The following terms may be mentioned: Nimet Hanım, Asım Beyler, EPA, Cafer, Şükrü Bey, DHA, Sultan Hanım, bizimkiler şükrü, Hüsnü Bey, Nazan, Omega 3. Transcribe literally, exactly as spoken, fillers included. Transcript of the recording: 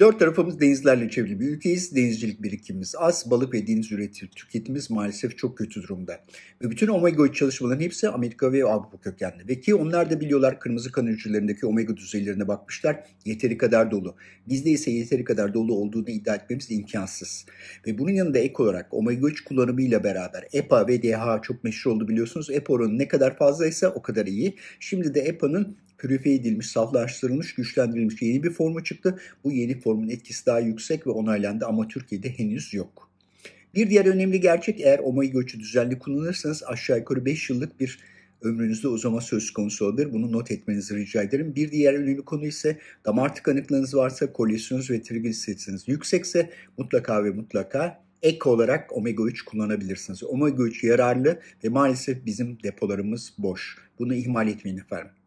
Dört tarafımız denizlerle çevrili bir ülkeyiz. Denizcilik birikimimiz az. Balık ve deniz üretimi tüketimimiz maalesef çok kötü durumda. Ve bütün omega üç çalışmaların hepsi Amerika ve Avrupa kökenli. Ve ki onlar da biliyorlar, kırmızı kan hücrelerindeki omega düzeylerine bakmışlar. Yeteri kadar dolu. Bizde ise yeteri kadar dolu olduğunu iddia etmemiz imkansız. Ve bunun yanında ek olarak omega üç kullanımıyla beraber E P A ve D H A çok meşhur oldu biliyorsunuz. E P A oranı ne kadar fazlaysa o kadar iyi. Şimdi de E P A'nın pürife edilmiş, saflaştırılmış, güçlendirilmiş yeni bir formu çıktı. Bu yeni formun etkisi daha yüksek ve onaylandı ama Türkiye'de henüz yok. Bir diğer önemli gerçek, eğer omega üçü düzenli kullanırsanız aşağı yukarı beş yıllık bir ömrünüzde uzama söz konusu olabilir. Bunu not etmenizi rica ederim. Bir diğer önemli konu ise damar tıkanıklığınız varsa, kolesterolünüz ve trigliseritiniz yüksekse mutlaka ve mutlaka ek olarak omega üç kullanabilirsiniz. Omega üç yararlı ve maalesef bizim depolarımız boş. Bunu ihmal etmeyin efendim.